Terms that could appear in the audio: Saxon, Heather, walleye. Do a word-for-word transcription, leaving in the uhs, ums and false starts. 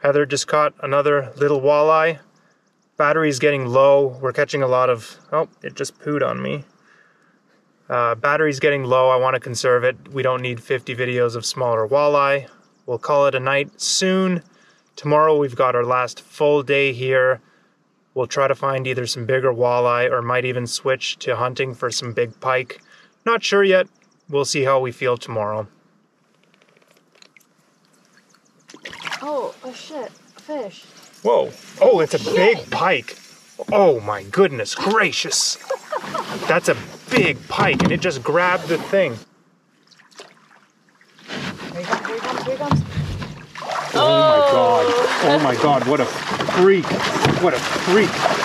Heather just caught another little walleye. Battery's getting low. We're catching a lot of... Oh, it just pooed on me. Uh, battery's getting low. I want to conserve it. We don't need fifty videos of smaller walleye. We'll call it a night soon. Tomorrow we've got our last full day here. We'll try to find either some bigger walleye or might even switch to hunting for some big pike. Not sure yet. We'll see how we feel tomorrow. Oh, oh shit. Fish. Whoa. Oh, it's a shit. Big pike. Oh my goodness gracious. That's a big pike and it just grabbed the thing. Here he comes, here he comes, here he comes. Oh, oh my god. Oh my god, what a freak. What a freak.